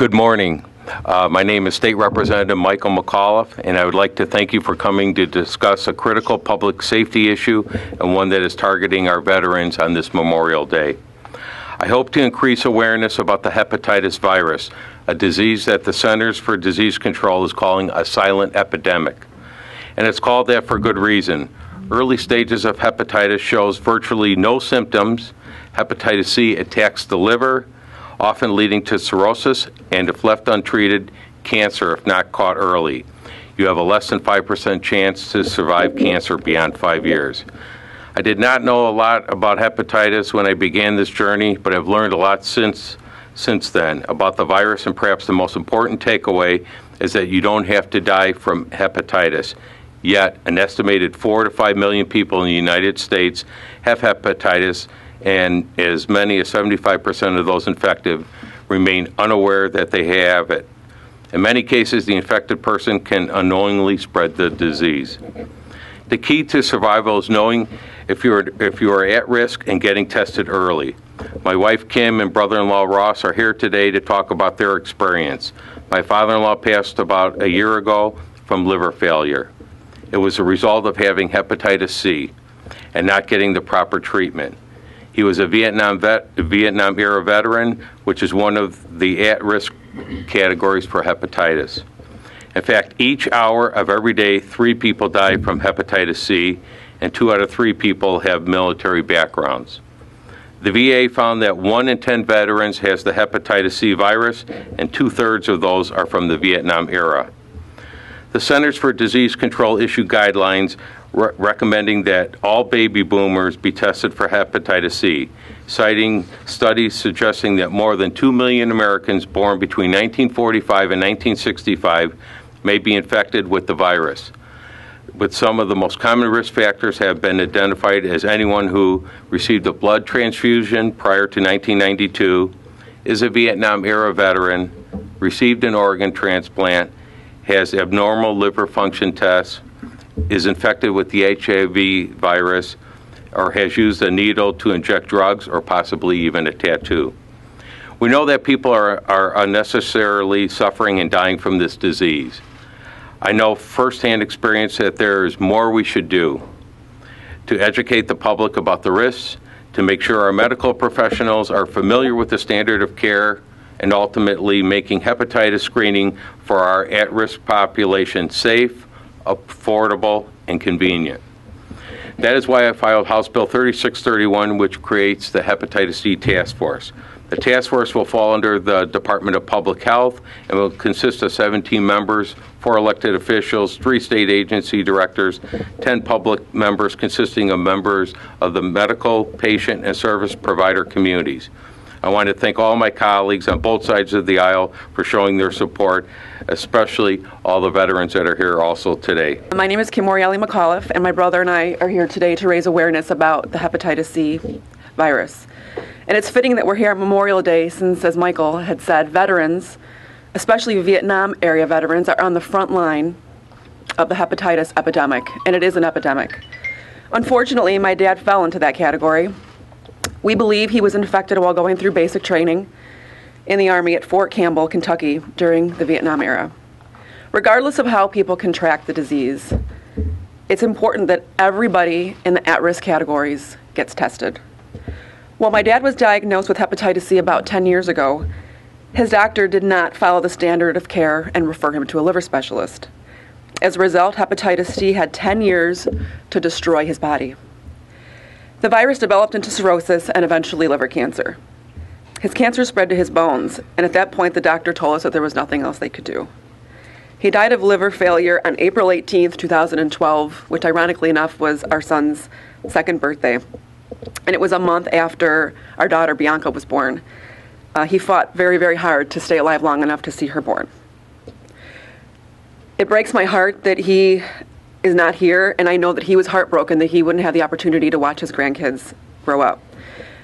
Good morning. My name is State Representative Michael McAuliffe, and I would like to thank you for coming to discuss a critical public safety issue and one that is targeting our veterans on this Memorial Day. I hope to increase awareness about the hepatitis virus, a disease that the Centers for Disease Control is calling a silent epidemic. And it's called that for good reason. Early stages of hepatitis shows virtually no symptoms. Hepatitis C attacks the liver, often leading to cirrhosis, and if left untreated, cancer if not caught early. You have a less than 5% chance to survive cancer beyond 5 years. I did not know a lot about hepatitis when I began this journey, but I've learned a lot since then about the virus, and perhaps the most important takeaway is that you don't have to die from hepatitis. Yet, an estimated 4 to 5 million people in the United States have hepatitis, and as many as 75% of those infected remain unaware that they have it. In many cases, the infected person can unknowingly spread the disease. The key to survival is knowing if you are at risk and getting tested early. My wife Kim and brother-in-law Ross are here today to talk about their experience. My father-in-law passed about a year ago from liver failure. It was a result of having hepatitis C and not getting the proper treatment. He was a Vietnam-era veteran, which is one of the at-risk categories for hepatitis. In fact, each hour of every day, 3 people die from hepatitis C, and 2 out of 3 people have military backgrounds. The VA found that 1 in 10 veterans has the hepatitis C virus, and 2/3 of those are from the Vietnam era. The Centers for Disease Control issued guidelines recommending that all baby boomers be tested for hepatitis C, citing studies suggesting that more than 2 million Americans born between 1945 and 1965 may be infected with the virus, with some of the most common risk factors have been identified as anyone who received a blood transfusion prior to 1992, is a Vietnam-era veteran, received an organ transplant, has abnormal liver function tests, is infected with the HIV virus, or has used a needle to inject drugs or possibly even a tattoo. We know that people are unnecessarily suffering and dying from this disease. I know firsthand experience that there is more we should do to educate the public about the risks, to make sure our medical professionals are familiar with the standard of care, and ultimately making hepatitis screening for our at-risk population safe, affordable, and convenient. That is why I filed House Bill 3631, which creates the Hepatitis C Task Force. The task force will fall under the Department of Public Health and will consist of 17 members, 4 elected officials, 3 state agency directors, 10 public members consisting of members of the medical, patient, and service provider communities. I want to thank all my colleagues on both sides of the aisle for showing their support, especially all the veterans that are here also today. My name is Kim Morreale McAuliffe, and my brother and I are here today to raise awareness about the hepatitis C virus. And it's fitting that we're here on Memorial Day since, as Michael had said, veterans, especially Vietnam area veterans, are on the front line of the hepatitis epidemic, and it is an epidemic. Unfortunately, my dad fell into that category. We believe he was infected while going through basic training in the Army at Fort Campbell, Kentucky, during the Vietnam era. Regardless of how people contract the disease, it's important that everybody in the at-risk categories gets tested. While my dad was diagnosed with hepatitis C about 10 years ago, his doctor did not follow the standard of care and refer him to a liver specialist. As a result, hepatitis C had 10 years to destroy his body. The virus developed into cirrhosis and eventually liver cancer. His cancer spread to his bones, and at that point the doctor told us that there was nothing else they could do. He died of liver failure on April 18, 2012, which ironically enough was our son's 2nd birthday. And it was a month after our daughter Bianca was born. He fought very, very hard to stay alive long enough to see her born. It breaks my heart that he is not here, and I know that he was heartbroken that he wouldn't have the opportunity to watch his grandkids grow up.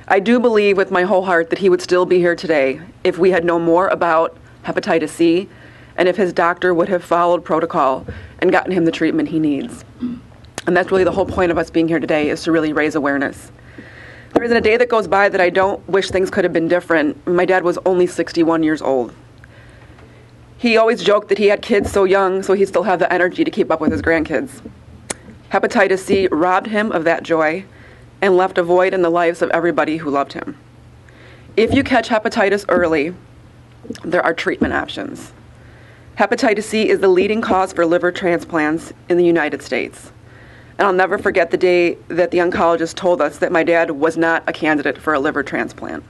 I do believe with my whole heart that he would still be here today if we had known more about hepatitis C and if his doctor would have followed protocol and gotten him the treatment he needs. And that's really the whole point of us being here today, is to really raise awareness. There isn't a day that goes by that I don't wish things could have been different. My dad was only 61 years old. He always joked that he had kids so young, so he still had the energy to keep up with his grandkids. Hepatitis C robbed him of that joy and left a void in the lives of everybody who loved him. If you catch hepatitis early, there are treatment options. Hepatitis C is the leading cause for liver transplants in the United States. And I'll never forget the day that the oncologist told us that my dad was not a candidate for a liver transplant.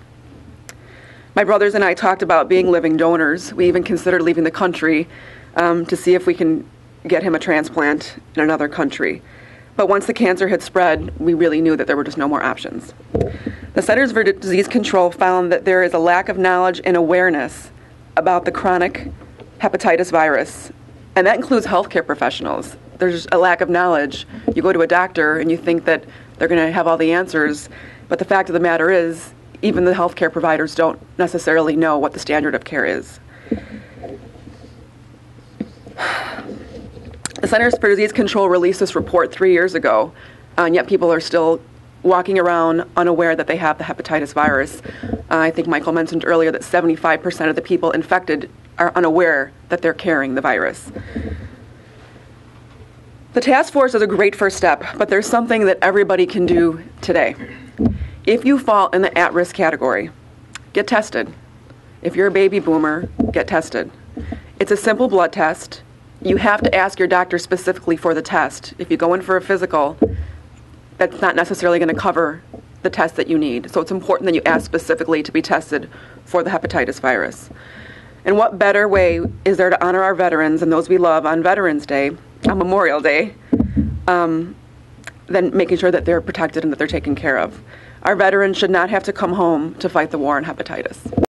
My brothers and I talked about being living donors. We even considered leaving the country to see if we can get him a transplant in another country. But once the cancer had spread, we really knew that there were just no more options. The Centers for Disease Control found that there is a lack of knowledge and awareness about the chronic hepatitis virus, and that includes healthcare professionals. There's a lack of knowledge. You go to a doctor and you think that they're going to have all the answers, but the fact of the matter is, even the healthcare providers don't necessarily know what the standard of care is. The Centers for Disease Control released this report 3 years ago, and yet people are still walking around unaware that they have the hepatitis virus. I think Michael mentioned earlier that 75% of the people infected are unaware that they're carrying the virus. The task force is a great first step, but there's something that everybody can do today. If you fall in the at-risk category, get tested. If you're a baby boomer, get tested. It's a simple blood test. You have to ask your doctor specifically for the test. If you go in for a physical, that's not necessarily going to cover the test that you need. So it's important that you ask specifically to be tested for the hepatitis virus. And what better way is there to honor our veterans and those we love on Veterans Day, on Memorial Day, than making sure that they're protected and that they're taken care of. Our veterans should not have to come home to fight the war on hepatitis.